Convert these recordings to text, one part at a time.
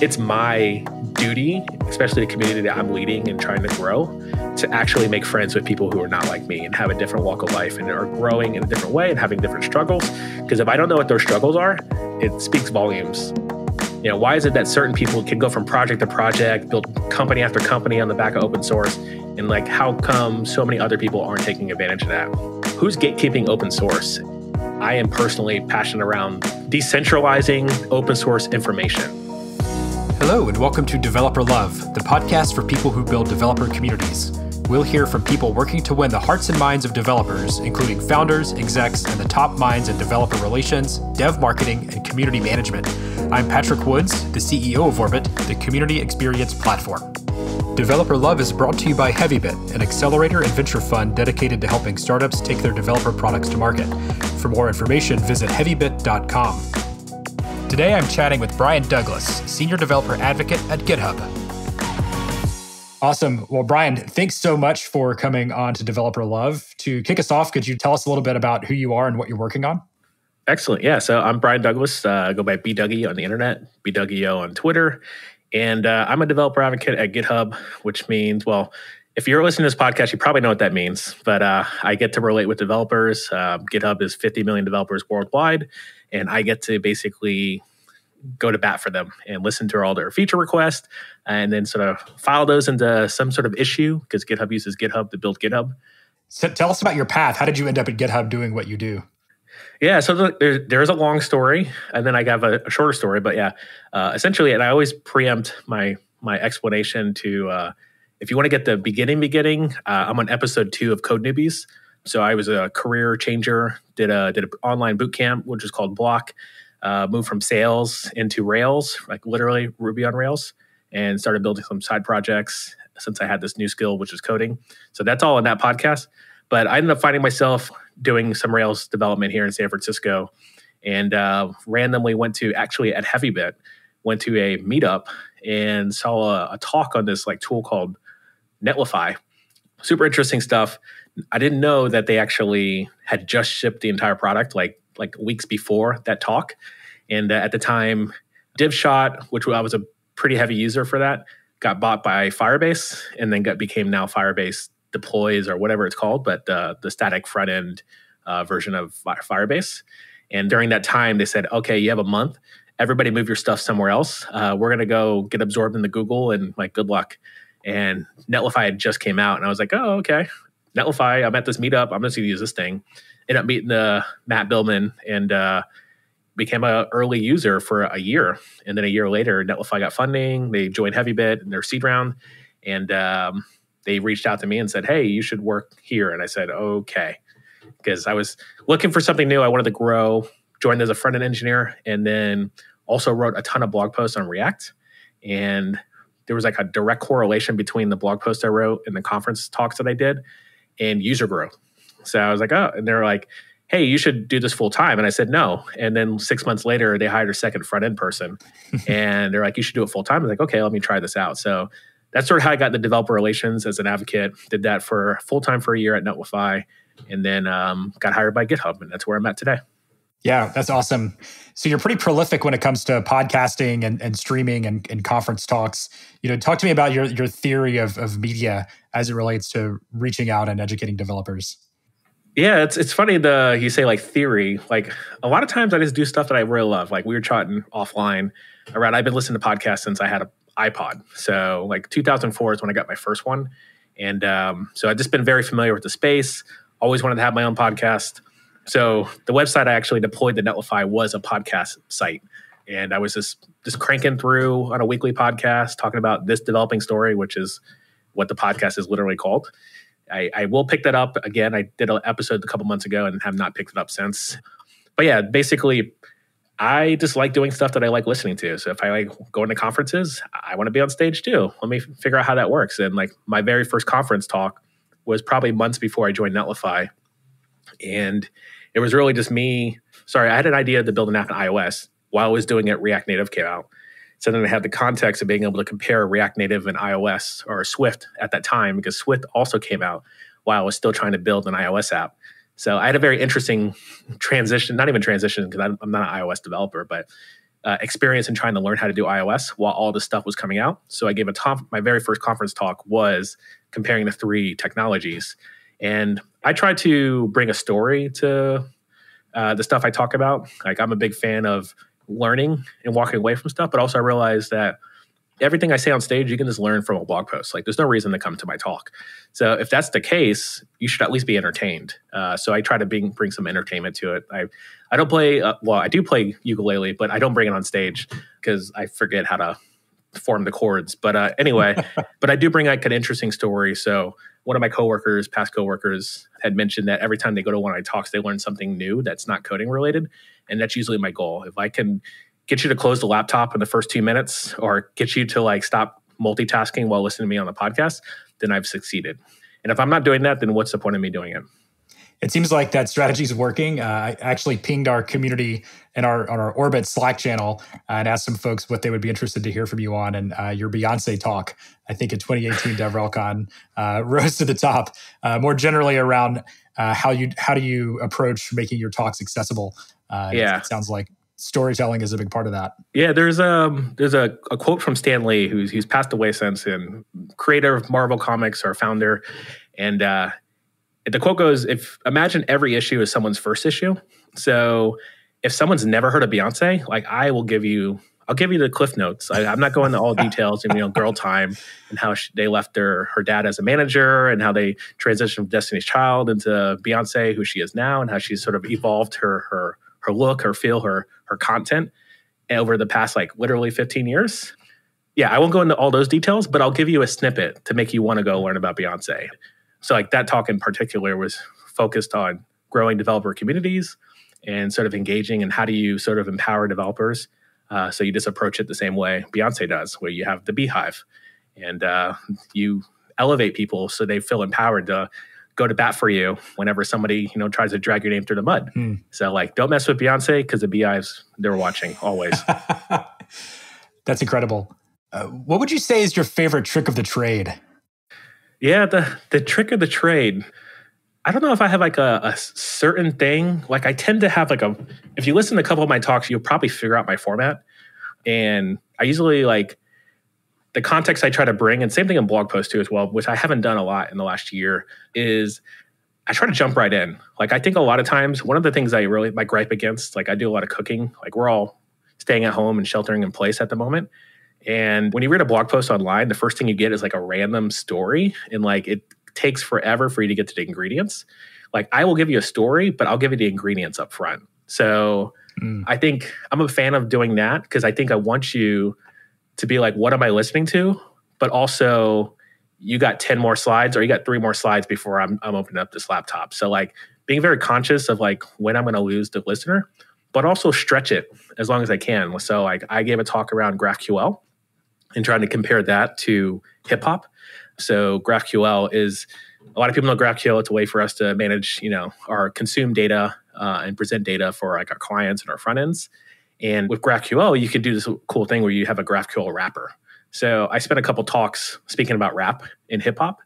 it's my duty, especially the community that I'm leading and trying to grow, to actually make friends with people who are not like me and have a different walk of life and are growing in a different way and having different struggles. Because if I don't know what those struggles are, it speaks volumes. You know, why is it that certain people can go from project to project, build company after company on the back of open source, and like, how come so many other people aren't taking advantage of that? Who's gatekeeping open source? I am personally passionate around decentralizing open source information. Hello, and welcome to Developer Love, the podcast for people who build developer communities. We'll hear from people working to win the hearts and minds of developers, including founders, execs, and the top minds in developer relations, dev marketing, and community management. I'm Patrick Woods, the CEO of Orbit, the community experience platform. Developer Love is brought to you by Heavybit, an accelerator and venture fund dedicated to helping startups take their developer products to market. For more information, visit heavybit.com. Today, I'm chatting with Brian Douglas, Senior Developer Advocate at GitHub. Awesome. Well, Brian, thanks so much for coming on to Developer Love. To kick us off, could you tell us a little bit about who you are and what you're working on? Excellent. Yeah, so I'm Brian Douglas. I go by bdougie on the internet, bdougie on Twitter. And I'm a developer advocate at GitHub, which means, well, if you're listening to this podcast, you probably know what that means. But I get to relate with developers. GitHub is 50 million developers worldwide. And I get to basically go to bat for them and listen to all their feature requests and then sort of file those into some sort of issue, because GitHub uses GitHub to build GitHub. So tell us about your path. How did you end up at GitHub doing what you do? Yeah, so there's a long story, and then I have a shorter story. But yeah, essentially, and I always preempt my explanation to, if you want to get the beginning, I'm on episode 2 of Code Newbies. So I was a career changer, did an online boot camp, which is called Block, moved from sales into Rails, like literally Ruby on Rails, and started building some side projects since I had this new skill, which is coding. So that's all in that podcast. But I ended up finding myself doing some Rails development here in San Francisco, and randomly went to, actually at Heavybit, went to a meetup and saw a talk on this like tool called Netlify. Super interesting stuff. I didn't know that they actually had just shipped the entire product like weeks before that talk. And at the time, DivShot, which I was a pretty heavy user for that, got bought by Firebase, and then became now Firebase Deploys or whatever it's called, but the static front-end version of Firebase. And during that time, they said, okay, you have a month. Everybody move your stuff somewhere else. We're going to go get absorbed into Google, and like, good luck. And Netlify had just came out, and I was like, oh, okay. Netlify, I'm at this meetup. I'm just going to use this thing. Ended up meeting Matt Billman, and became an early user for a year. And then a year later, Netlify got funding. They joined Heavybit in their seed round. And they reached out to me and said, hey, you should work here. And I said, okay, because I was looking for something new. I wanted to grow, joined as a front-end engineer, and then also wrote a ton of blog posts on React. And there was like a direct correlation between the blog post I wrote and the conference talks that I did and user growth. So I was like, oh, and they're like, hey, you should do this full time. And I said, no. And then 6 months later, they hired a second front-end person. And they're like, you should do it full time. I was like, okay, let me try this out. So that's sort of how I got into developer relations as an advocate. Did that for full-time for a year at Netlify, and then got hired by GitHub, and that's where I'm at today. Yeah, that's awesome. So you're pretty prolific when it comes to podcasting and streaming and conference talks. You know, talk to me about your theory of media as it relates to reaching out and educating developers. Yeah, it's funny you say like theory. Like a lot of times I just do stuff that I really love. Like we were chatting offline around, I've been listening to podcasts since I had a iPod. So like 2004 is when I got my first one. And so I've just been very familiar with the space, always wanted to have my own podcast. So the website I actually deployed to Netlify was a podcast site. And I was just cranking through on a weekly podcast, talking about this developing story, which is what the podcast is literally called. I will pick that up again. I did an episode a couple months ago and have not picked it up since. But yeah, basically, I just like doing stuff that I like listening to. So if I like going to conferences, I want to be on stage too. Let me figure out how that works. And like my very first conference talk was probably months before I joined Netlify. And it was really just me. Sorry, I had an idea to build an app in iOS. While I was doing it, React Native came out. So then I had the context of being able to compare React Native and iOS or Swift at that time, because Swift also came out while I was still trying to build an iOS app. So I had a very interesting transition, not even transition because I'm not an iOS developer, but experience in trying to learn how to do iOS while all this stuff was coming out. So I gave a my very first conference talk was comparing the three technologies. And I tried to bring a story to the stuff I talk about. Like, I'm a big fan of learning and walking away from stuff, but also I realized that everything I say on stage, you can just learn from a blog post. Like, there's no reason to come to my talk. So if that's the case, you should at least be entertained. So I try to bring some entertainment to it. I don't play, well, I do play ukulele, but I don't bring it on stage because I forget how to form the chords. But anyway, but I do bring like an interesting story. So one of my coworkers, past coworkers, had mentioned that every time they go to one of my talks, they learn something new that's not coding related. And that's usually my goal. If I can get you to close the laptop in the first 2 minutes, or get you to like stop multitasking while listening to me on the podcast, then I've succeeded. And if I'm not doing that, then what's the point of me doing it? It seems like that strategy is working. I actually pinged our community and our Orbit Slack channel and asked some folks what they would be interested to hear from you on. And your Beyonce talk, I think in 2018 DevRelCon, rose to the top. More generally around how do you approach making your talks accessible? Yeah, it sounds like storytelling is a big part of that. Yeah, there's a quote from Stan Lee, who's passed away since, and creator of Marvel Comics, our founder, and the quote goes, imagine every issue is someone's first issue. So if someone's never heard of Beyonce, like, I'll give you the cliff notes. I'm not going into all details, and, you know, girl time and how they left her dad as a manager and how they transitioned from Destiny's Child into Beyonce, who she is now, and how she's sort of evolved her look, her feel, her content over the past, like, literally 15 years. Yeah, I won't go into all those details, but I'll give you a snippet to make you want to go learn about Beyonce. So like that talk in particular was focused on growing developer communities and sort of engaging, and how do you sort of empower developers? So you just approach it the same way Beyonce does, where you have the beehive and you elevate people so they feel empowered to go to bat for you whenever somebody, you know, tries to drag your name through the mud. So like, don't mess with Beyonce because the beehives, they're watching always. That's incredible. What would you say is your favorite trick of the trade? Yeah, the trick of the trade. I don't know if I have like a certain thing. Like, I tend to have like a, if you listen to a couple of my talks, you'll probably figure out my format. And I usually like the context I try to bring, and same thing in blog posts too as well, which I haven't done a lot in the last year, is I try to jump right in. Like, I think a lot of times, one of the things I really, my gripe against, like, I do a lot of cooking. Like, we're all staying at home and sheltering in place at the moment. And when you read a blog post online, the first thing you get is like a random story, and like it takes forever for you to get to the ingredients. Like, I will give you a story, but I'll give you the ingredients up front. So I think I'm a fan of doing that, because I think I want you to be like, what am I listening to? But also, you got 10 more slides, or you got 3 more slides before I'm opening up this laptop. So like, being very conscious of like when I'm going to lose the listener, but also stretch it as long as I can. So like, I gave a talk around GraphQL and trying to compare that to hip hop. So GraphQL is, a lot of people know GraphQL. It's a way for us to manage, you know, our consume data and present data for like our clients and our front ends. And with GraphQL, you can do this cool thing where you have a GraphQL wrapper. So I spent a couple talks speaking about rap and hip hop,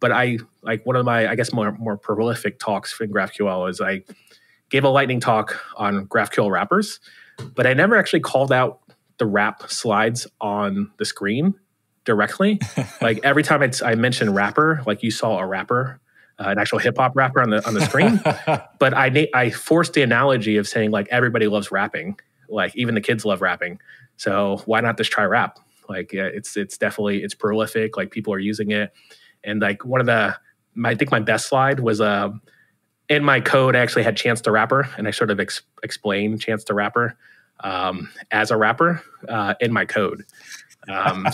but I like one of my, I guess, more prolific talks in GraphQL is I gave a lightning talk on GraphQL wrappers, but I never actually called out the wrap slides on the screen directly. Like, every time I mentioned rapper, like, you saw a rapper, an actual hip hop rapper on the screen. But I forced the analogy of saying like, everybody loves rapping, like even the kids love rapping. So why not just try rap? Like, yeah, it's definitely, it's prolific. Like, people are using it. And like one of I think my best slide was in my code. I actually had Chance the Rapper, and I sort of explained Chance the Rapper as a rapper in my code.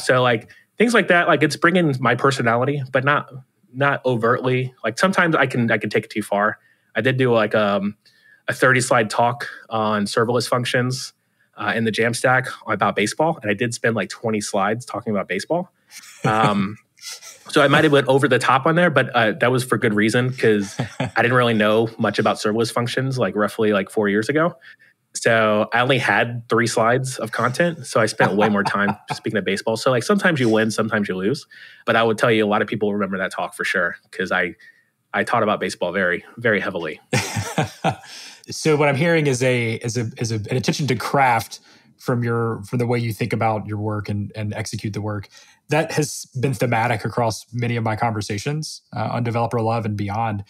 So like things like that, like it's bringing my personality, but not overtly. Like sometimes I can take it too far. I did do like a 30-slide talk on serverless functions in the Jamstack about baseball, and I did spend like 20 slides talking about baseball. So I might have went over the top on there, but that was for good reason, because I didn't really know much about serverless functions like roughly like 4 years ago. So I only had 3 slides of content. So I spent way more time speaking of baseball. So like sometimes you win, sometimes you lose. But I would tell you, a lot of people remember that talk for sure, because I taught about baseball very, very heavily. So what I'm hearing is an attention to craft from the way you think about your work and execute the work. That has been thematic across many of my conversations on Developer Love and beyond.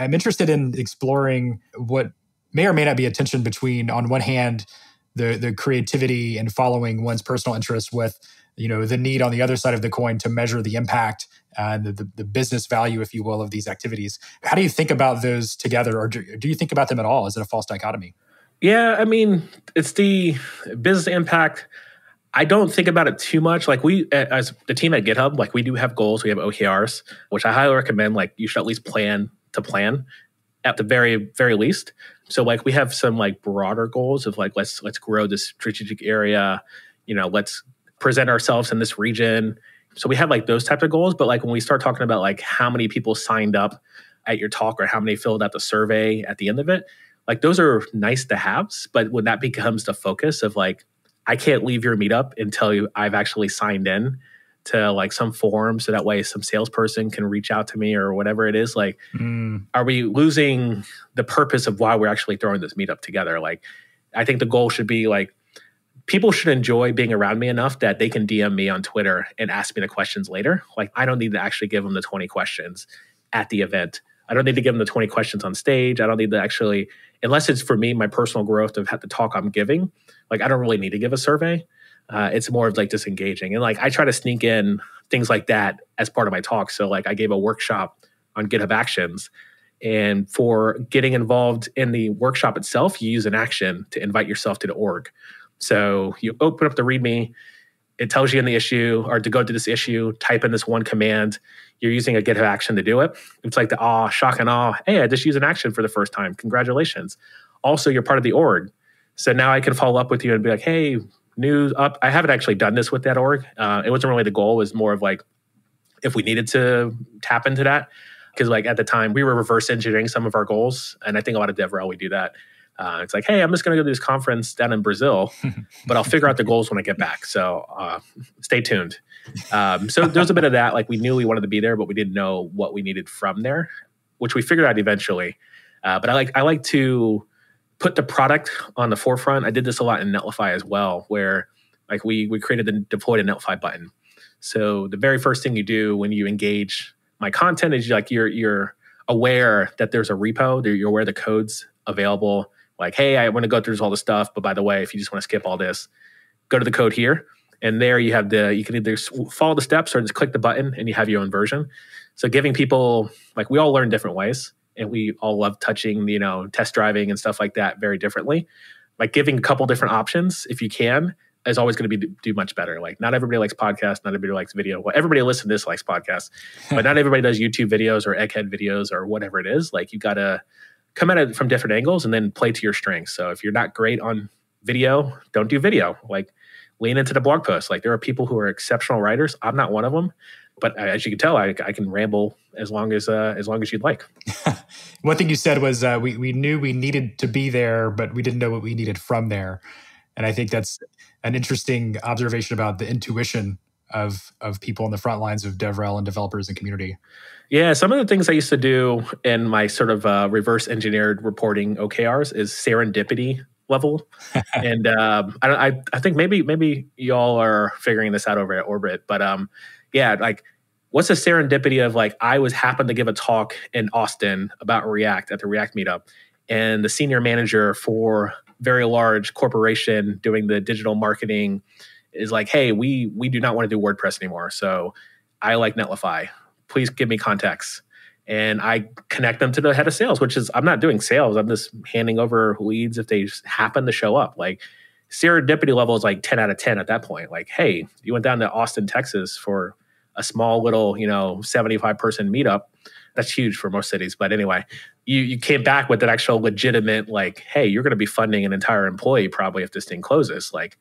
I'm interested in exploring what may or may not be a tension between, on one hand, the creativity and following one's personal interests with, you know, the need on the other side of the coin to measure the impact and the business value, if you will, of these activities. How do you think about those together, or do you think about them at all? Is it a false dichotomy? Yeah, I mean, it's the business impact. I don't think about it too much. Like we, as the team at GitHub, like we do have goals. We have OKRs, which I highly recommend. Like you should at least plan to plan at the very, very least. So like we have some like broader goals of like, let's grow this strategic area. You know, let's present ourselves in this region. So we have like those types of goals. But like when we start talking about like how many people signed up at your talk or how many filled out the survey at the end of it, like those are nice to haves. But when that becomes the focus of like, I can't leave your meetup until I've actually signed in to like some forum, so that way some salesperson can reach out to me or whatever it is. Like, are we losing the purpose of why we're actually throwing this meetup together? Like, I think the goal should be like, people should enjoy being around me enough that they can DM me on Twitter and ask me the questions later. Like, I don't need to actually give them the 20 questions at the event. I don't need to give them the 20 questions on stage. I don't need to actually, unless it's for me, my personal growth of the talk I'm giving, like I don't really need to give a survey. It's more of like just engaging. And like I try to sneak in things like that as part of my talk. So like I gave a workshop on GitHub Actions. And for getting involved in the workshop itself, you use an action to invite yourself to the org. So you open up the README. It tells you in the issue, or to go to this issue, type in this one command. You're using a GitHub action to do it. It's like the awe, shock and awe. Hey, I just used an action for the first time. Congratulations. Also, you're part of the org. So now I can follow up with you and be like, hey, news up. I haven't actually done this with that org. It wasn't really the goal. It was more of like, if we needed to tap into that. Because like at the time, we were reverse engineering some of our goals. And I think a lot of DevRel, we do that. It's like, hey, I'm just going to go to this conference down in Brazil, but I'll figure out the goals when I get back. So stay tuned. So there's a bit of that. Like we knew we wanted to be there, but we didn't know what we needed from there, which we figured out eventually. But I like to put the product on the forefront. I did this a lot in Netlify as well, where like we created the deploy to Netlify button. So the very first thing you do when you engage my content is like you're aware that there's a repo, that you're aware the code's available. Like, hey, I want to go through all this stuff, but by the way, if you just want to skip all this, go to the code here. And there you have you can either follow the steps or just click the button and you have your own version. So giving people, like we all learn different ways and we all love touching, you know, test driving and stuff like that very differently. Like giving a couple different options, if you can, is always going to be do much better. Like not everybody likes podcasts, not everybody likes video. Well, everybody listening to this likes podcasts, but not everybody does YouTube videos or egghead videos or whatever it is. Like you got to come at it from different angles and then play to your strengths. So if you're not great on video, don't do video. Like lean into the blog post. Like there are people who are exceptional writers. I'm not one of them, but as you can tell, I can ramble as long as you'd like. One thing you said was we knew we needed to be there, but we didn't know what we needed from there. And I think that's an interesting observation about the intuition of people on the front lines of DevRel and developers and community. Yeah, some of the things I used to do in my sort of reverse engineered reporting OKRs is serendipity level. And I think maybe y'all are figuring this out over at Orbit, but yeah, like what's the serendipity of like, I was happened to give a talk in Austin about React at the React meetup, and the senior manager for very large corporation doing the digital marketing is like, hey, we do not want to do WordPress anymore. So I like Netlify. Please give me contacts. And I connect them to the head of sales, which is, I'm not doing sales. I'm just handing over leads if they just happen to show up. Like serendipity level is like 10 out of 10 at that point. Like, hey, you went down to Austin, Texas for a small little, you know, 75-person meetup. That's huge for most cities. But anyway, you came back with an actual legitimate, like, hey, you're going to be funding an entire employee probably if this thing closes. Like,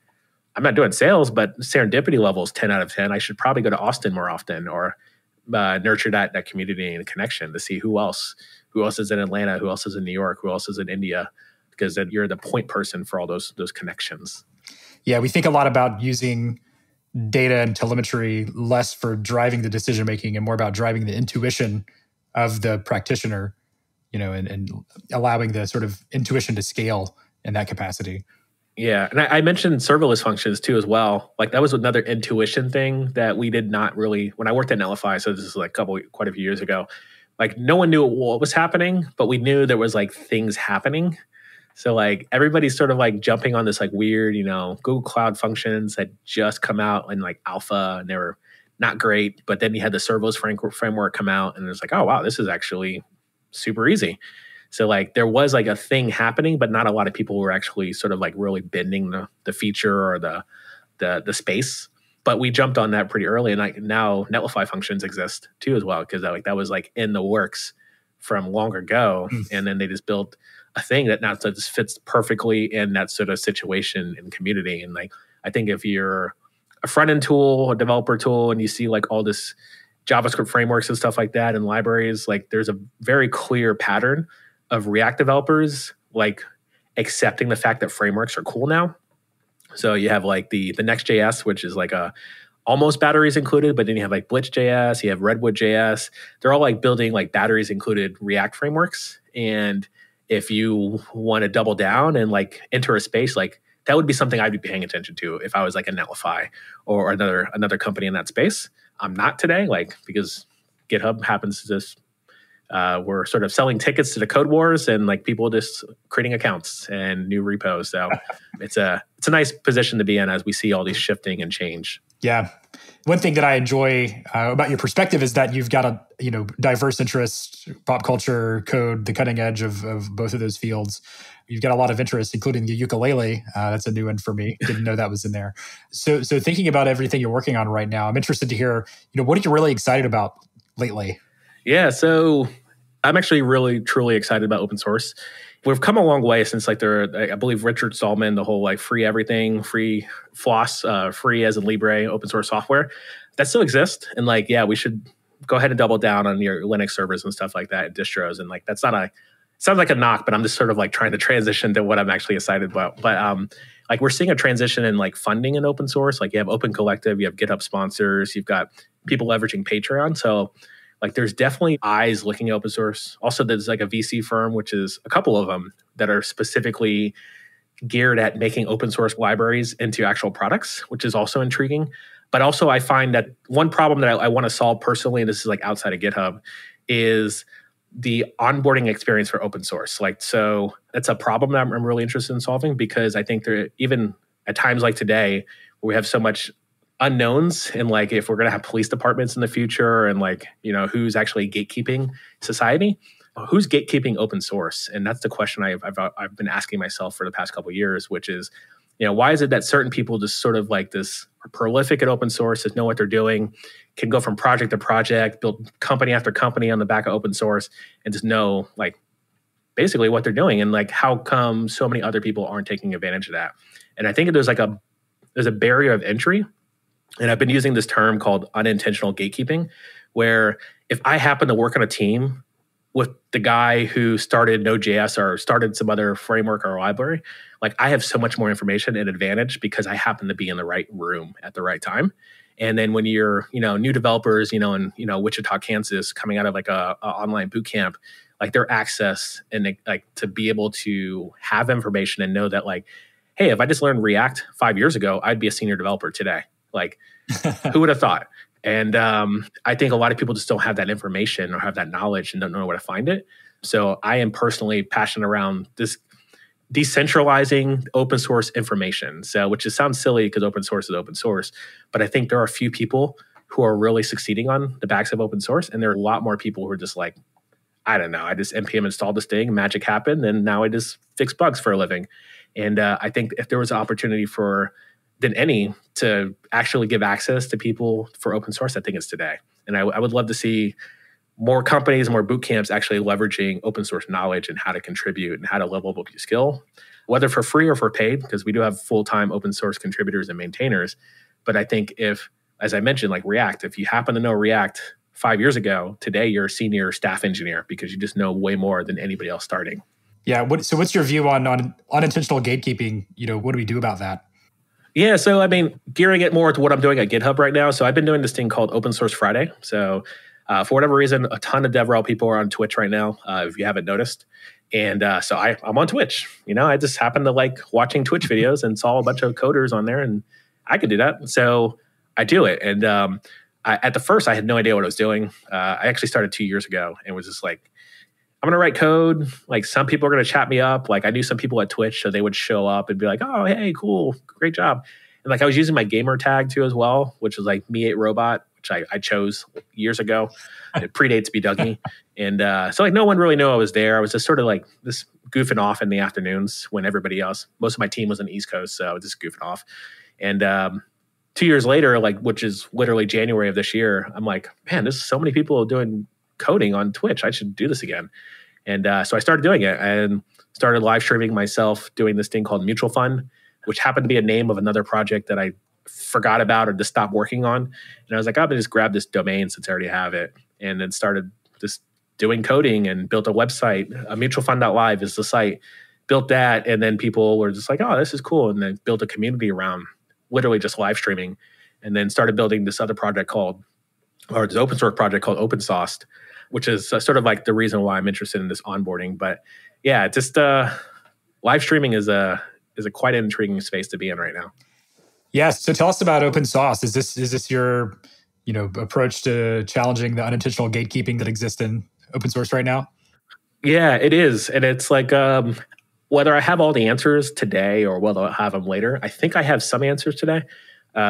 I'm not doing sales, but serendipity level is 10 out of 10. I should probably go to Austin more often, or nurture that community and connection to see who else is in Atlanta, who else is in New York, who else is in India, because then you're the point person for all those connections. Yeah, we think a lot about using data and telemetry less for driving the decision making and more about driving the intuition of the practitioner, you know, and allowing the sort of intuition to scale in that capacity. Yeah, and I mentioned serverless functions too as well. Like that was another intuition thing that we did not really, when I worked at Netlify, so this is like quite a few years ago, like no one knew what was happening, but we knew there was like things happening. So like everybody's sort of like jumping on this like weird, you know, Google Cloud functions that just come out in like alpha and they were not great. But then you had the serverless framework come out and it was like, oh wow, this is actually super easy. So like there was like a thing happening, but not a lot of people were actually sort of like really bending the feature or the space. But we jumped on that pretty early, and like now Netlify functions exist too as well, because like that was like in the works from long ago, and then they just built a thing that now just fits perfectly in that sort of situation and community. And like I think if you're a front end tool, a developer tool, and you see like all this JavaScript frameworks and stuff like that and libraries, like there's a very clear pattern of React developers like accepting the fact that frameworks are cool now. So you have like the Next.js, which is like a almost batteries included, but then you have like Blitz.js, you have Redwood.js. They're all like building like batteries included React frameworks. And if you want to double down and like enter a space, like that would be something I'd be paying attention to if I was like a Netlify or another company in that space. I'm not today, like because GitHub happens to just we're sort of selling tickets to the code wars and like people just creating accounts and new repos. So it's a nice position to be in as we see all these shifting and change. Yeah. One thing that I enjoy about your perspective is that you've got a diverse interest, pop culture, code, the cutting edge of both of those fields. You've got a lot of interest, including the ukulele. That's a new one for me. Didn't know that was in there. So thinking about everything you're working on right now, I'm interested to hear, what are you really excited about lately? Yeah, so I'm actually really, truly excited about open source. We've come a long way since like I believe Richard Stallman, the whole like free everything, free floss, free as in Libre, open source software. That still exists. And like, yeah, we should go ahead and double down on your Linux servers and stuff like that, and distros. And like, that's not sounds like a knock, but I'm just sort of like trying to transition to what I'm actually excited about. But like we're seeing a transition in like funding in open source. Like you have Open Collective, you have GitHub Sponsors, you've got people leveraging Patreon. So like there's definitely eyes looking at open source. Also, there's like a VC firm, which is a couple of them that are specifically geared at making open source libraries into actual products, which is also intriguing. But also I find that one problem that I want to solve personally, and this is like outside of GitHub, is the onboarding experience for open source. Like, so that's a problem that I'm really interested in solving, because I think there, even at times like today, where we have so much unknowns, and like if we're going to have police departments in the future, and like who's actually gatekeeping society, who's gatekeeping open source? And that's the question I've been asking myself for the past couple of years, which is why is it that certain people just sort of like this are prolific at open source, that know what they're doing, can go from project to project, build company after company on the back of open source, and just know like basically what they're doing, and like how come so many other people aren't taking advantage of that? And I think there's like there's a barrier of entry. And I've been using this term called unintentional gatekeeping, where if I happen to work on a team with the guy who started Node.js or started some other framework or library, like I have so much more information and advantage because I happen to be in the right room at the right time. And then when you're, new developers, in, Wichita, Kansas, coming out of like a online boot camp, like their access and like to be able to have information and know that like, hey, if I just learned React 5 years ago, I'd be a senior developer today. Like, who would have thought? And I think a lot of people just don't have that information or have that knowledge and don't know where to find it. So I am personally passionate around this decentralizing open source information. So, which just sounds silly because open source is open source, but I think there are a few people who are really succeeding on the backs of open source. And there are a lot more people who are just like, I don't know, I just npm installed this thing, magic happened, and now I just fix bugs for a living. And I think if there was an opportunity for to actually give access to people for open source, I think it's today. And I would love to see more companies, more boot camps actually leveraging open source knowledge and how to contribute and how to level up your skill, whether for free or for paid, because we do have full-time open source contributors and maintainers. But I think if, as I mentioned, like React, if you happen to know React 5 years ago, today you're a senior staff engineer because you just know way more than anybody else starting. Yeah. So what's your view on unintentional gatekeeping? What do we do about that? Yeah, so I mean, gearing it more to what I'm doing at GitHub right now. So I've been doing this thing called Open Source Friday. So for whatever reason, a ton of DevRel people are on Twitch right now, if you haven't noticed. And so I'm on Twitch. You know, I just happen to like watching Twitch videos and saw a bunch of coders on there, and I could do that. So I do it. And at the first, I had no idea what I was doing. I actually started 2 years ago and was just like, I'm going to write code. Like, some people are going to chat me up. Like, I knew some people at Twitch, so they would show up and be like, oh, hey, cool, great job. And like, I was using my gamer tag too as well, which was like Me8Robot, which I chose years ago. And it predates bdougie. And so like, no one really knew I was there. I was just sort of like this goofing off in the afternoons when everybody else, most of my team was on the East Coast, so I was just goofing off. And 2 years later, like, which is literally January of this year, I'm like, man, there's so many people doing coding on Twitch. I should do this again. And so I started doing it and started live streaming myself doing this thing called Mutual Fund, which happened to be a name of another project that I forgot about or just stopped working on. And I was like, I'm going to just grab this domain since I already have it. And then started just doing coding and built a website. Mutualfund.live is the site. Built that, and then people were just like, oh, this is cool. And then built a community around literally just live streaming. And then started building this other project called, or this open source project called OpenSauced, which is sort of like the reason why I'm interested in this onboarding. But yeah, just live streaming is a quite an intriguing space to be in right now. Yes. So tell us about OpenSauced. Is this your, you know, approach to challenging the unintentional gatekeeping that exists in open source right now? Yeah, it is. And it's like, whether I have all the answers today or whether I'll have them later, I think I have some answers today.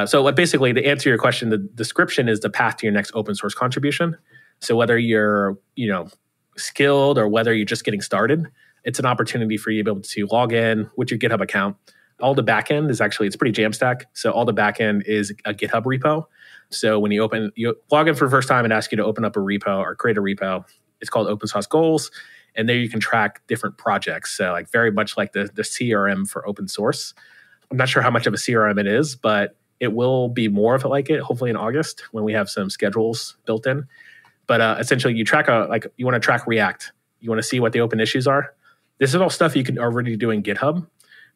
So basically, to answer your question, the description is the path to your next open source contribution. So whether you're, you know, skilled or whether you're just getting started, it's an opportunity for you to be able to log in with your GitHub account. All the backend is actually, it's pretty Jamstack. So all the backend is a GitHub repo. So when you log in for the first time, and ask you to open up a repo or create a repo. It's called OpenSauced Goals. And there you can track different projects. So like very much like the CRM for open source. I'm not sure how much of a CRM it is, but it will be more of it like it, hopefully in August when we have some schedules built in. But essentially you track, you want to track React. You want to see what the open issues are. This is all stuff you can already do in GitHub,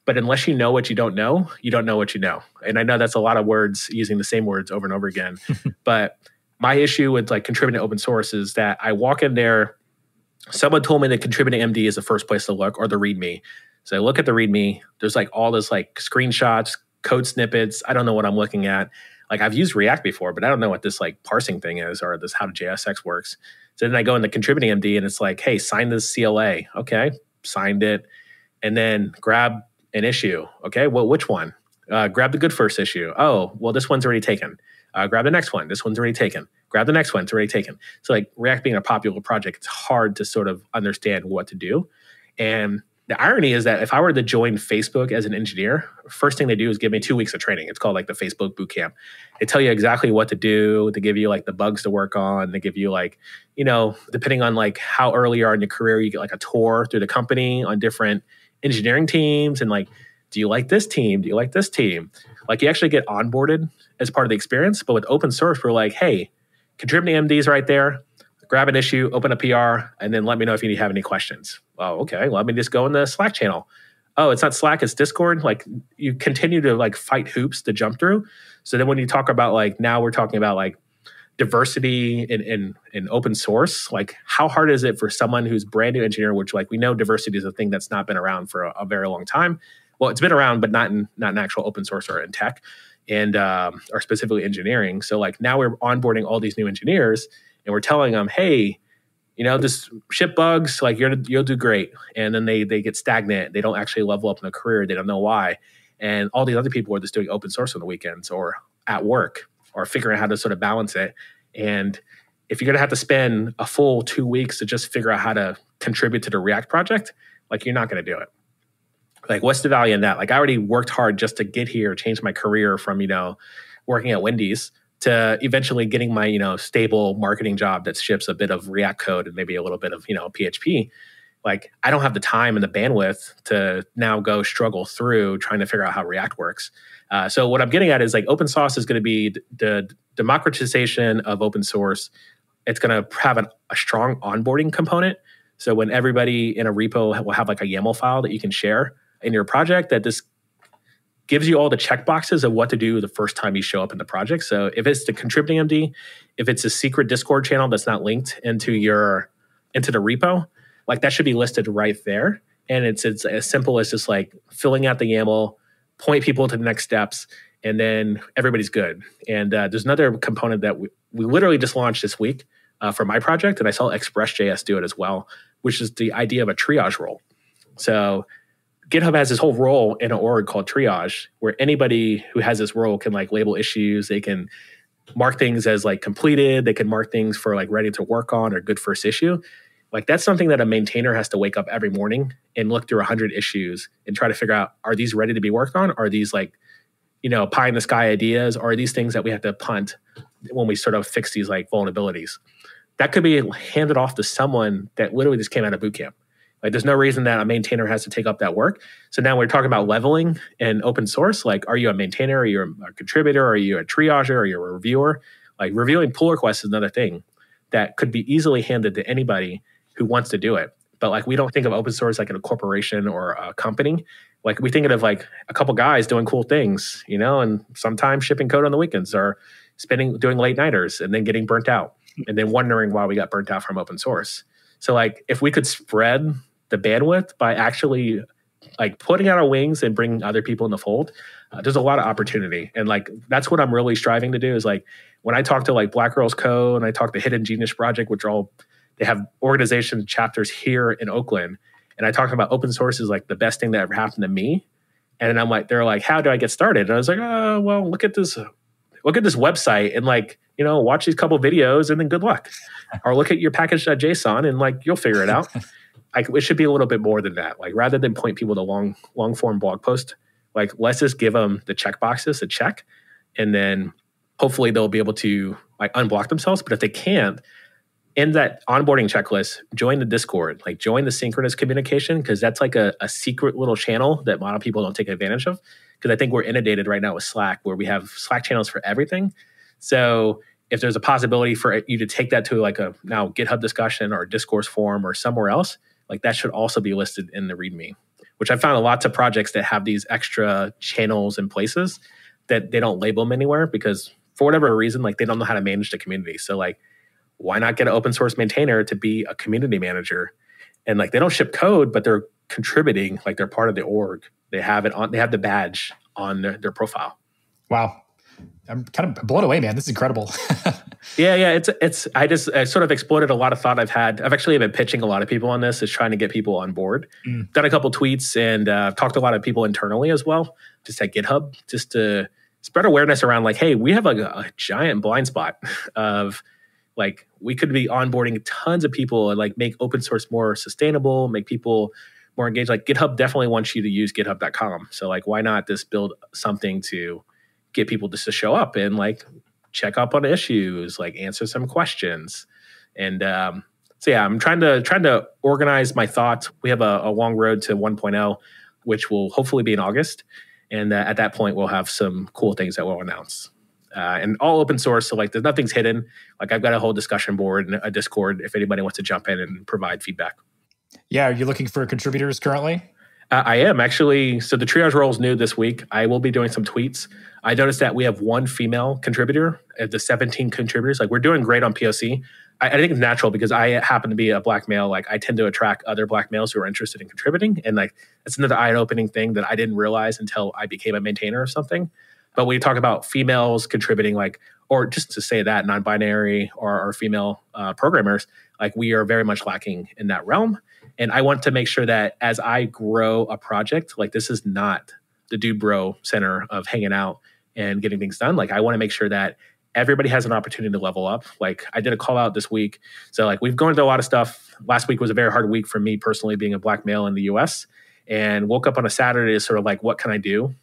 but unless you know what you don't know what you know. And I know that's a lot of words, using the same words over and over again. But my issue with like contributing to open source is that I walk in there, someone told me that contributing MD is the first place to look, or the README. So I look at the README, there's like all this like screenshots, code snippets. I don't know what I'm looking at. Like I've used React before, but I don't know what this like parsing thing is or this how JSX works. So then I go into contributing MD and it's like, hey, sign this CLA. Okay, signed it. And then grab an issue. Okay, well, which one? Grab the good first issue. Oh, well, this one's already taken. Grab the next one. This one's already taken. Grab the next one. It's already taken. So like React being a popular project, it's hard to sort of understand what to do. And the irony is that if I were to join Facebook as an engineer, first thing they do is give me 2 weeks of training. It's called like the Facebook Bootcamp. They tell you exactly what to do. They give you like the bugs to work on. They give you like, you know, depending on like how early you are in your career, you get like a tour through the company on different engineering teams. And like, do you like this team? Do you like this team? Like you actually get onboarded as part of the experience. But with open source, we're like, hey, contributing MDs right there. Grab an issue, open a PR, and then let me know if you have any questions. Oh, okay. Let me just go in the Slack channel. Oh, it's not Slack, it's Discord. Like you continue to like fight hoops to jump through. So then when you talk about like, now we're talking about like diversity in open source, like how hard is it for someone who's brand new engineer, which like we know diversity is a thing that's not been around for a very long time. Well, it's been around, but not in actual open source or in tech and or specifically engineering. So like now we're onboarding all these new engineers. And we're telling them, hey, you know, this ship bugs, like you'll do great. And then they get stagnant. They don't actually level up in their career. They don't know why. And all these other people are just doing open source on the weekends or at work or figuring out how to sort of balance it. And if you're going to have to spend a full 2 weeks to just figure out how to contribute to the React project, like you're not going to do it. Like what's the value in that? Like I already worked hard just to get here, change my career from, you know, working at Wendy's to eventually getting my, you know, stable marketing job that ships a bit of React code and maybe a little bit of, you know, PHP. Like I don't have the time and the bandwidth to now go struggle through trying to figure out how React works. So what I'm getting at is like open source is going to be the democratization of open source. It's going to have a strong onboarding component. So when everybody in a repo will have like a YAML file that you can share in your project that this gives you all the checkboxes of what to do the first time you show up in the project. So if it's the contributing MD, if it's a secret Discord channel that's not linked into the repo, like that should be listed right there. And it's as simple as just like filling out the YAML, point people to the next steps, and then everybody's good. And there's another component that we literally just launched this week for my project, and I saw Express.js do it as well, which is the idea of a triage role. So GitHub has this whole role in an org called triage, where anybody who has this role can like label issues. They can mark things as like completed. They can mark things for like ready to work on or good first issue. Like that's something that a maintainer has to wake up every morning and look through 100 issues and try to figure out, are these ready to be worked on? Are these like, you know, pie in the sky ideas? Or are these things that we have to punt when we sort of fix these like vulnerabilities? That could be handed off to someone that literally just came out of boot camp. Like there's no reason that a maintainer has to take up that work. So now we're talking about leveling and open source. Like, are you a maintainer? Are you a contributor? Are you a triager? Are you a reviewer? Like reviewing pull requests is another thing that could be easily handed to anybody who wants to do it. But like, we don't think of open source like in a corporation or a company. Like we think of like a couple guys doing cool things, you know, and sometimes shipping code on the weekends or doing late nighters and then getting burnt out and then wondering why we got burnt out from open source. So like, if we could spread the bandwidth by actually like putting out our wings and bringing other people in the fold, there's a lot of opportunity. And like, that's what I'm really striving to do is like, when I talk to like Black Girls Co. and I talk to Hidden Genius Project, which are all, they have organizations and chapters here in Oakland. And I talk about open source is like the best thing that ever happened to me. And then I'm like, they're like, how do I get started? And I was like, oh, well, look at this website and like, you know, watch these couple videos and then good luck. Or look at your package.json and like, you'll figure it out. Like it should be a little bit more than that. Like rather than point people to long form blog post, like let's just give them the check boxes to check. And then hopefully they'll be able to like unblock themselves. But if they can't, in that onboarding checklist, join the Discord, like join the synchronous communication, because that's like a secret little channel that a lot of people don't take advantage of. Because I think we're inundated right now with Slack, where we have Slack channels for everything. So if there's a possibility for you to take that to like a now GitHub discussion or discourse forum or somewhere else, like that should also be listed in the README, which I found lots of projects that have these extra channels and places that they don't label them anywhere because for whatever reason, like they don't know how to manage the community. So like, why not get an open source maintainer to be a community manager? And like, they don't ship code, but they're contributing, like they're part of the org. They have it on, they have the badge on their profile. Wow. I'm kind of blown away, man. This is incredible. Yeah. I sort of exploded a lot of thought I've had. I've actually been pitching a lot of people on this, is trying to get people on board. Done a couple tweets and talked to a lot of people internally as well, just at GitHub, just to spread awareness around like, hey, we have like a giant blind spot of like, we could be onboarding tons of people and like make open source more sustainable, make people more engaged. Like GitHub definitely wants you to use github.com. So like, why not just build something to get people just to show up and like check up on issues, like answer some questions. And so yeah, I'm trying to organize my thoughts. We have a long road to 1.0, which will hopefully be in August. And at that point, we'll have some cool things that we'll announce. And all open source, so like there's nothing's hidden. Like I've got a whole discussion board and a Discord if anybody wants to jump in and provide feedback. Yeah, are you looking for contributors currently? I am actually. So the triage role is new this week. I will be doing some tweets. I noticed that we have one female contributor of the 17 contributors. Like we're doing great on POC. I think it's natural because I happen to be a black male. Like I tend to attract other black males who are interested in contributing. And like that's another eye-opening thing that I didn't realize until I became a maintainer or something. But when you talk about females contributing, like, or just to say that non-binary or female programmers, like we are very much lacking in that realm. And I want to make sure that as I grow a project, like this is not the dude bro center of hanging out and getting things done. Like I want to make sure that everybody has an opportunity to level up. Like I did a call out this week. So like we've gone through a lot of stuff. Last week was a very hard week for me personally, being a black male in the US, and woke up on a Saturday to sort of like, what can I do?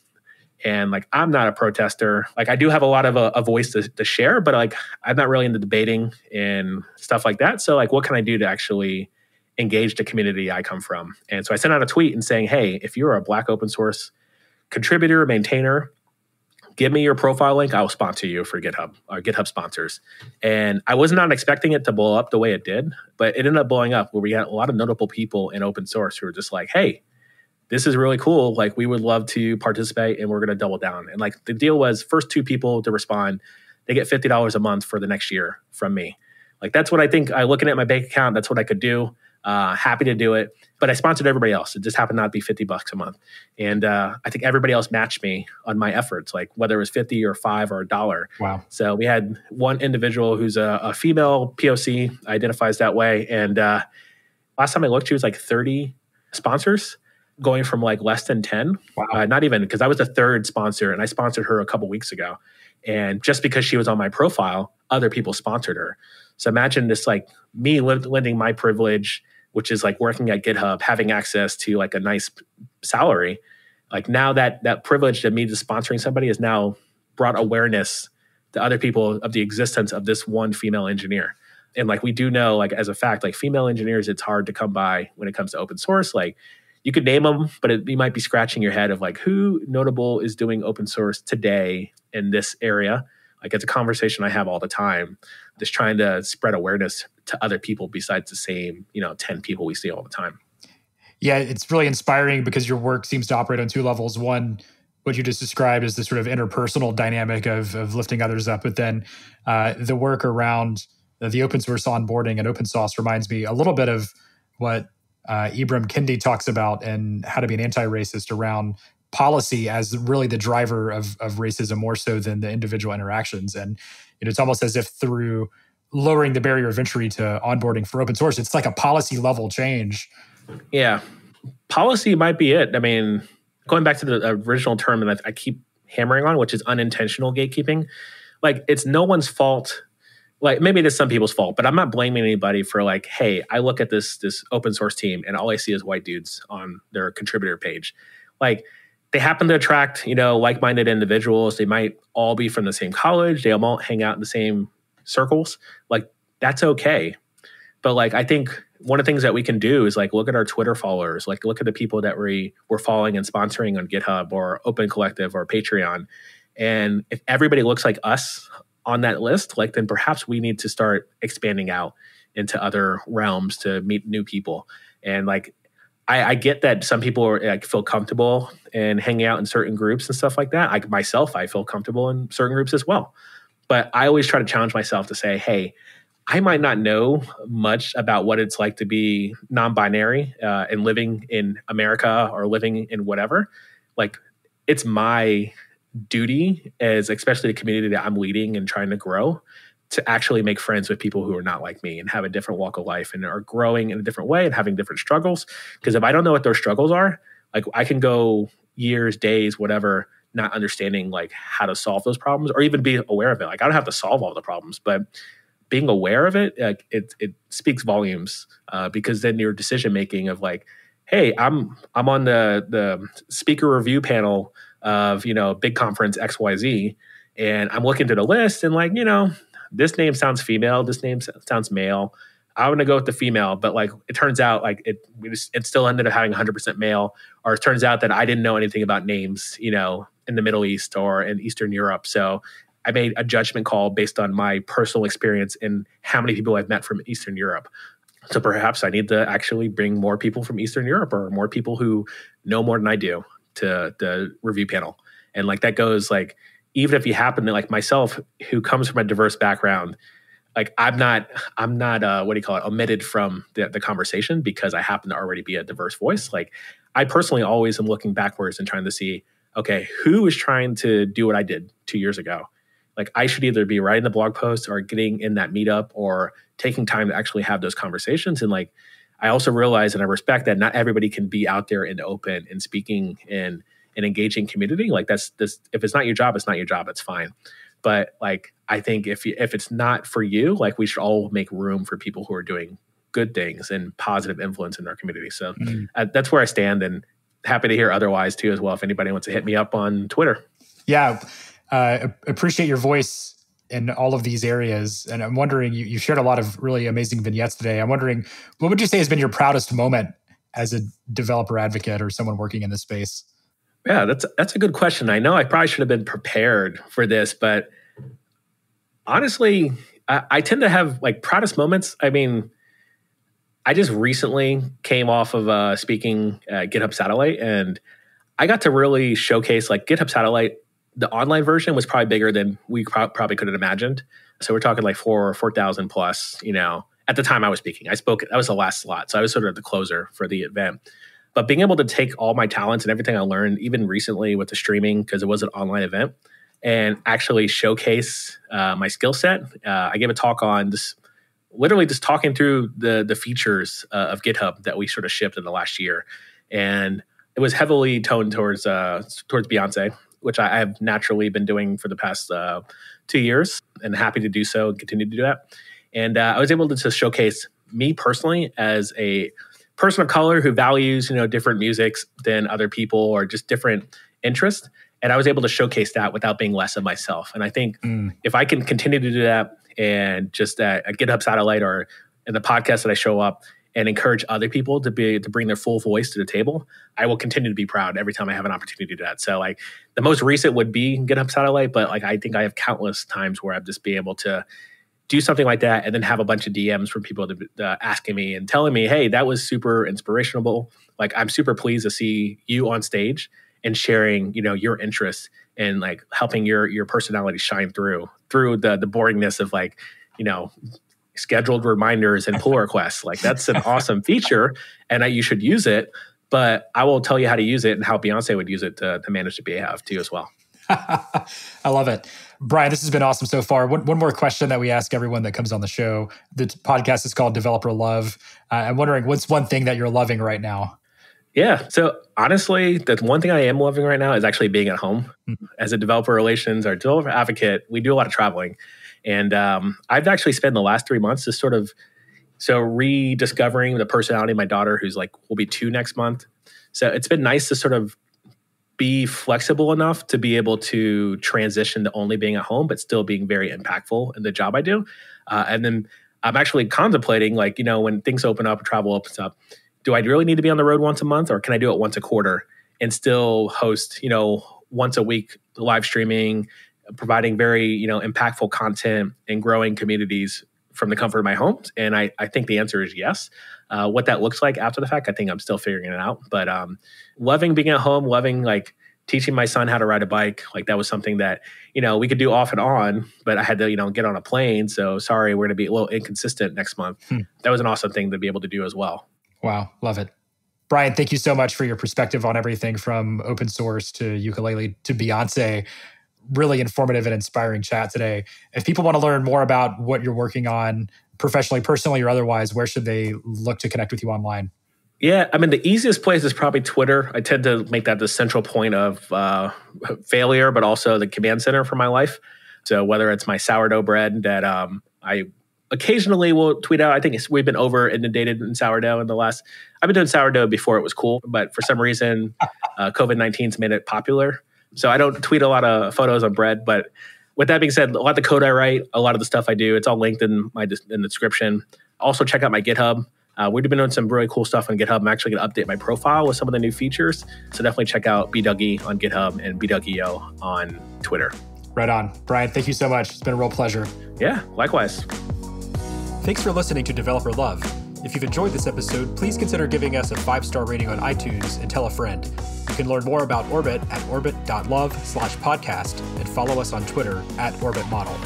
And like, I'm not a protester. Like I do have a lot of a voice to share, but like, I'm not really into debating and stuff like that. So like, what can I do to actually engage the community I come from? And so I sent out a tweet and saying, hey, if you're a black open source contributor, maintainer, give me your profile link. I will sponsor you for GitHub or GitHub Sponsors. And I was not expecting it to blow up the way it did, but it ended up blowing up where we got a lot of notable people in open source who were just like, hey, this is really cool. Like we would love to participate and we're going to double down. And like the deal was first two people to respond, they get $50 a month for the next year from me. Like that's what I think. I looking at my bank account, that's what I could do. Happy to do it. But I sponsored everybody else. It just happened not to be $50 a month. And I think everybody else matched me on my efforts, like whether it was 50 or $5 or $1. Wow. So we had one individual who's a female POC, identifies that way. And last time I looked, she was like 30 sponsors, going from like less than 10. Wow. Not even, because I was the third sponsor and I sponsored her a couple weeks ago. And just because she was on my profile, other people sponsored her. So imagine this, like me lending my privilege, which is like working at GitHub, having access to like a nice salary. Like now that privilege that me just sponsoring somebody has now brought awareness to other people of the existence of this one female engineer. And like we do know, like as a fact, like female engineers, it's hard to come by when it comes to open source. Like you could name them, but you might be scratching your head of like who notable is doing open source today in this area. Like it's a conversation I have all the time, just trying to spread awareness to other people besides the same, 10 people we see all the time. Yeah, it's really inspiring because your work seems to operate on two levels. One, what you just described is the sort of interpersonal dynamic of lifting others up, but then the work around the open source onboarding and OpenSauced reminds me a little bit of what Ibram Kendi talks about and How to Be an Anti-Racist around policy as really the driver of racism more so than the individual interactions. And it's almost as if through lowering the barrier of entry to onboarding for open source, it's like a policy level change. Yeah. Policy might be it. I mean, going back to the original term that I keep hammering on, which is unintentional gatekeeping, like it's no one's fault. Like maybe it is some people's fault, but I'm not blaming anybody for like, hey, I look at this open source team and all I see is white dudes on their contributor page. Like they happen to attract, like-minded individuals. They might all be from the same college. They all hang out in the same circles. Like that's okay. But like I think one of the things that we can do is like look at our Twitter followers, like look at the people that we're following and sponsoring on GitHub or Open Collective or Patreon. And if everybody looks like us on that list, like then perhaps we need to start expanding out into other realms to meet new people. And like I get that some people feel comfortable in hanging out in certain groups and stuff like that. Like myself, I feel comfortable in certain groups as well. But I always try to challenge myself to say, hey, I might not know much about what it's like to be non-binary and living in America or living in whatever. Like it's my duty, as especially the community that I'm leading and trying to grow, to actually make friends with people who are not like me and have a different walk of life and are growing in a different way and having different struggles. Because if I don't know what those struggles are, like I can go years, days, whatever, not understanding like how to solve those problems or even be aware of it. Like I don't have to solve all the problems, but being aware of it, like it speaks volumes because then your decision making of like, hey, I'm on the speaker review panel of, big conference XYZ, and I'm looking to the list and like, this name sounds female, this name sounds male. I'm going to go with the female, but like it turns out like it still ended up having 100% male, or it turns out that I didn't know anything about names, in the Middle East or in Eastern Europe. So I made a judgment call based on my personal experience and how many people I've met from Eastern Europe. So perhaps I need to actually bring more people from Eastern Europe or more people who know more than I do to the review panel. And like that goes like, even if you happen to, like myself, who comes from a diverse background, like I'm not omitted from the conversation because I happen to already be a diverse voice. Like I personally always am looking backwards and trying to see, okay, who is trying to do what I did 2 years ago? Like I should either be writing the blog post or getting in that meetup or taking time to actually have those conversations. And like, I also realize and I respect that not everybody can be out there in the open and speaking and an engaging community. Like that's this, if it's not your job, it's not your job, it's fine. But like, I think if it's not for you, like we should all make room for people who are doing good things and positive influence in our community. So that's where I stand, and happy to hear otherwise too as well. If anybody wants to hit me up on Twitter. Yeah. Appreciate your voice in all of these areas. And I'm wondering, you shared a lot of really amazing vignettes today. I'm wondering, what would you say has been your proudest moment as a developer advocate or someone working in this space? Yeah, that's a good question. I know I probably should have been prepared for this, but honestly, I tend to have like proudest moments. I mean, I just recently came off of speaking at GitHub Satellite, and I got to really showcase like GitHub Satellite. The online version was probably bigger than we probably could have imagined. So we're talking like 4,000 plus, At the time I was speaking, I was the last slot. So I was sort of the closer for the event. But being able to take all my talents and everything I learned, even recently with the streaming, because it was an online event, and actually showcase my skill set. I gave a talk on this, literally just talking through the features of GitHub that we sort of shipped in the last year. And it was heavily toned towards towards Beyonce, which I have naturally been doing for the past 2 years, and happy to do so and continue to do that. And I was able to just showcase me personally as a person of color who values, you know, different musics than other people, or just different interests. And I was able to showcase that without being less of myself. And I think if I can continue to do that, and just at a GitHub Satellite or in the podcast that I show up, and encourage other people to bring their full voice to the table, I will continue to be proud every time I have an opportunity to do that. So like the most recent would be GitHub Satellite, but like I think I have countless times where I've just been able to do something like that, and then have a bunch of DMs from people asking me and telling me, hey, that was super inspirational. Like, I'm super pleased to see you on stage and sharing, you know, your interests and like helping your personality shine through the boringness of like, you know, scheduled reminders and pull requests. Like, that's an awesome feature, and you should use it. But I will tell you how to use it and how Beyonce would use it to manage the behalf too as well. I love it. Brian, this has been awesome so far. One more question that we ask everyone that comes on the show. The podcast is called Developer Love. I'm wondering, what's one thing that you're loving right now? Yeah. So honestly, the one thing I am loving right now is actually being at home. As a developer relations or developer advocate, we do a lot of traveling. And I've actually spent the last 3 months just sort of rediscovering the personality of my daughter, who's like, will be 2 next month. So it's been nice to sort of be flexible enough to be able to transition to only being at home, but still being very impactful in the job I do. And then I'm actually contemplating, like, you know, when things open up, travel opens up, do I really need to be on the road once a month, or can I do it once a quarter and still host, you know, once a week live streaming, providing very, you know, impactful content and growing communities from the comfort of my home? And I think the answer is yes. What that looks like after the fact, I think I'm still figuring it out. But loving being at home, loving like teaching my son how to ride a bike. Like, that was something that, you know, we could do off and on, but I had to, you know, get on a plane. So sorry, we're going to be a little inconsistent next month. That was an awesome thing to be able to do as well. Wow. Love it. Brian, thank you so much for your perspective on everything from open source to ukulele to Beyonce. Really informative and inspiring chat today. If people want to learn more about what you're working on professionally, personally, or otherwise, where should they look to connect with you online? Yeah, I mean, the easiest place is probably Twitter. I tend to make that the central point of failure, but also the command center for my life. So whether it's my sourdough bread that I occasionally will tweet out. I think we've been over inundated in sourdough in the last... I've been doing sourdough before it was cool, but for some reason, COVID-19's made it popular. So I don't tweet a lot of photos on bread, but with that being said, a lot of the code I write, a lot of the stuff I do, it's all linked in the description. Also check out my GitHub. We've been doing some really cool stuff on GitHub. I'm actually going to update my profile with some of the new features. So definitely check out bdougie on GitHub and bdougie.io on Twitter. Right on. Brian, thank you so much. It's been a real pleasure. Yeah, likewise. Thanks for listening to Developer Love. If you've enjoyed this episode, please consider giving us a 5-star rating on iTunes and tell a friend. You can learn more about Orbit at orbit.love/podcast and follow us on Twitter at Orbit Model.